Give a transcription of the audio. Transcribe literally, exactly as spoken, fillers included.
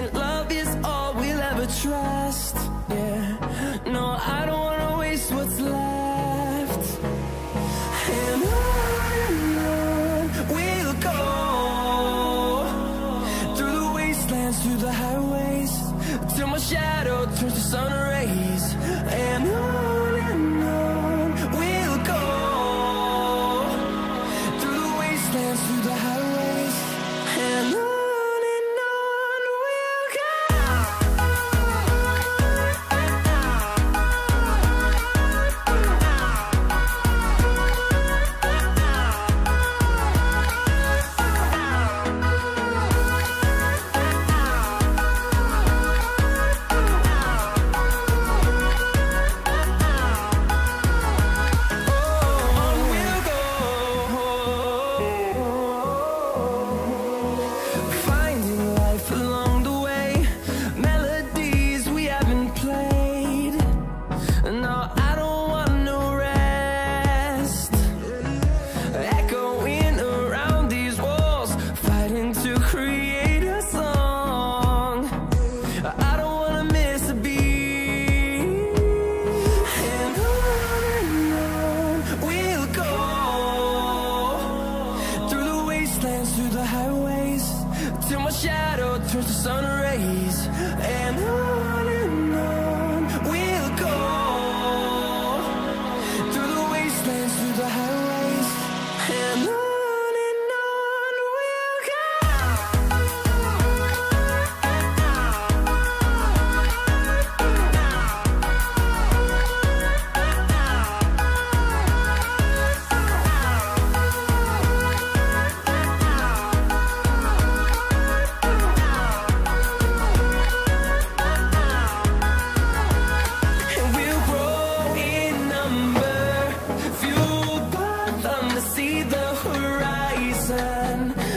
and love is all we'll ever trust. Yeah, no, I don't wanna waste what's left. And on we'll go, through the wastelands, through the highways, till my shadow turns to sun rays. And on and on we'll go, through the wastelands, through the highways, and on. Through the highways, till my shadow turns to sun rays. And on and on we'll go, through the wastelands, through the highways, and on. See the horizon